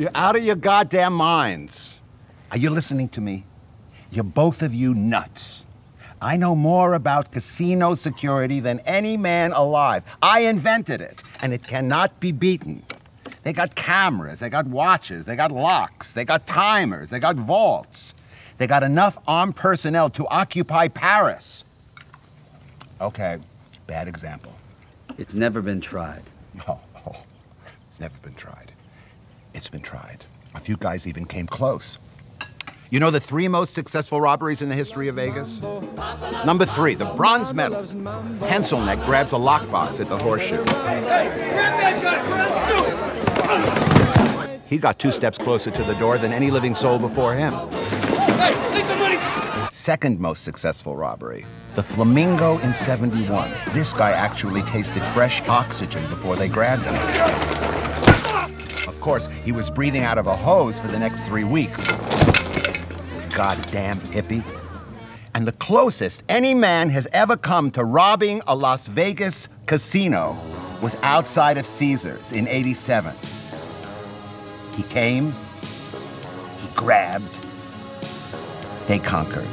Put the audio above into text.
You're out of your goddamn minds. Are you listening to me? You're both of you nuts. I know more about casino security than any man alive. I invented it, and it cannot be beaten. They got cameras, they got watches, they got locks, they got timers, they got vaults. They got enough armed personnel to occupy Paris. Okay, bad example. It's never been tried. No, it's never been tried. It's been tried. A few guys even came close. You know the 3 most successful robberies in the history of Vegas? Number 3, the bronze medal. Pencilneck grabs a lockbox at the Horseshoe. He got 2 steps closer to the door than any living soul before him. Second most successful robbery, the Flamingo in 71. This guy actually tasted fresh oxygen before they grabbed him. Of course, he was breathing out of a hose for the next 3 weeks. Goddamn hippie. And the closest any man has ever come to robbing a Las Vegas casino was outside of Caesars in 87. He came, he grabbed, they conquered.